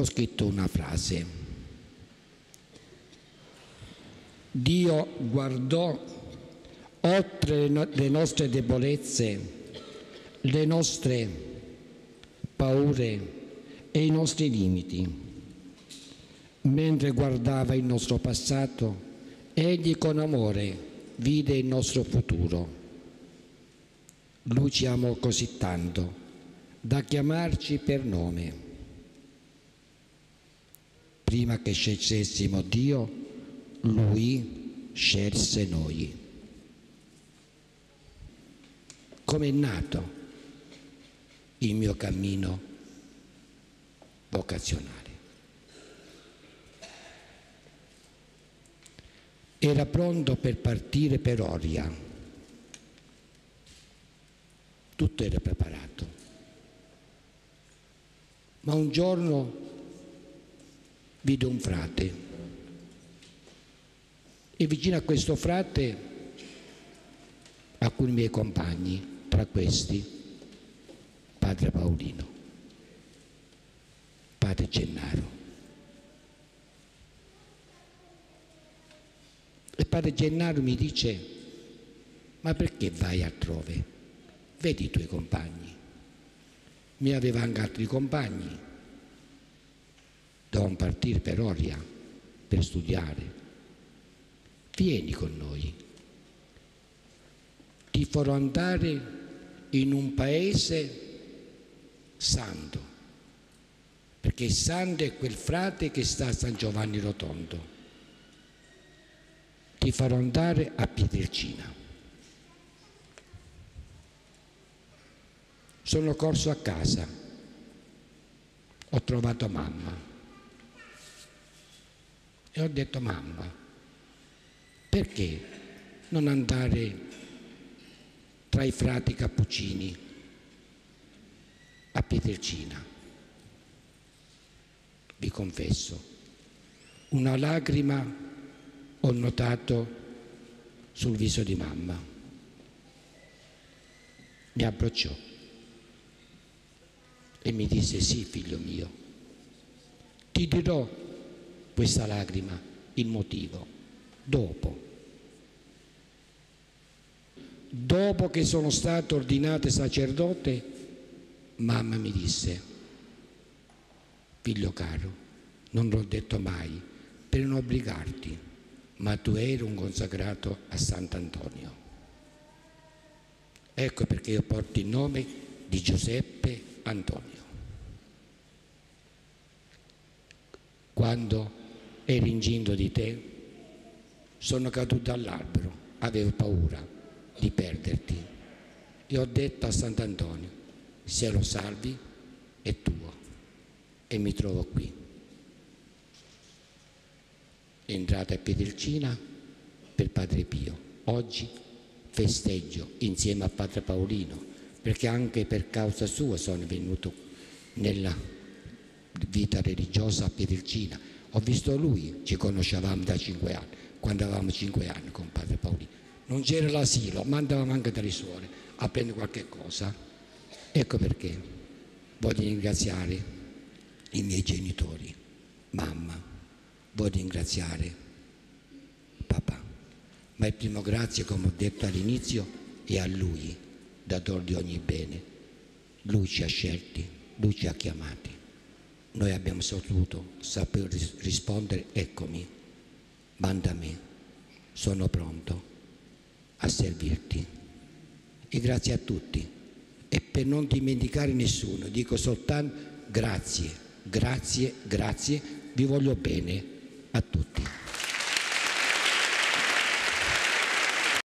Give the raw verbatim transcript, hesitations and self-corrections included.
ho scritto una frase. Dio guardò oltre le nostre debolezze, le nostre paure e i nostri limiti. Mentre guardava il nostro passato, egli con amore vide il nostro futuro. Lui ci amò così tanto da chiamarci per nome. Prima che scegliessimo Dio, Lui scelse noi. Come è nato il mio cammino vocazionale? Era pronto per partire per Oria. Tutto era preparato. Ma un giorno vide un frate e vicino a questo frate alcuni miei compagni, tra questi padre Paolino, padre Gennaro. E padre Gennaro mi dice: ma perché vai altrove? Vedi i tuoi compagni. Mi aveva anche altri compagni. Dovevamo partire per Oria per studiare. Vieni con noi. Ti farò andare in un paese santo, perché il santo è quel frate che sta a San Giovanni Rotondo. Ti farò andare a Pietrelcina. Sono corso a casa, ho trovato mamma e ho detto: mamma, perché non andare tra i frati cappuccini a Pietrelcina? Vi confesso, una lacrima ho notato sul viso di mamma. Mi abbracciò e mi disse: sì, figlio mio, ti dirò questa lacrima, il motivo, dopo. Dopo che sono stato ordinato sacerdote, mamma mi disse: figlio caro, non l'ho detto mai per non obbligarti, ma tu eri un consacrato a Sant'Antonio. Ecco perché io porto il nome di Giuseppe Antonio. Quando ero incinto di te, sono caduto dall'albero, avevo paura di perderti. E ho detto a Sant'Antonio: se lo salvi è tuo. E mi trovo qui. Entrata a Pietrelcina per Padre Pio. Oggi festeggio insieme a Padre Paolino, perché anche per causa sua sono venuto nella vita religiosa a Pietrelcina. Ho visto lui, ci conoscevamo da cinque anni, quando avevamo cinque anni con Padre Paolino. Non c'era l'asilo, ma andavamo anche dalle suore a prendere qualche cosa. Ecco perché voglio ringraziare i miei genitori, mamma. Voglio ringraziare papà, ma il primo grazie, come ho detto all'inizio, è a lui, datore di ogni bene. Lui ci ha scelti, lui ci ha chiamati. Noi abbiamo saputo, saper rispondere: eccomi, manda me, sono pronto a servirti. E grazie a tutti. E per non dimenticare nessuno, dico soltanto grazie, grazie, grazie, vi voglio bene a tutti.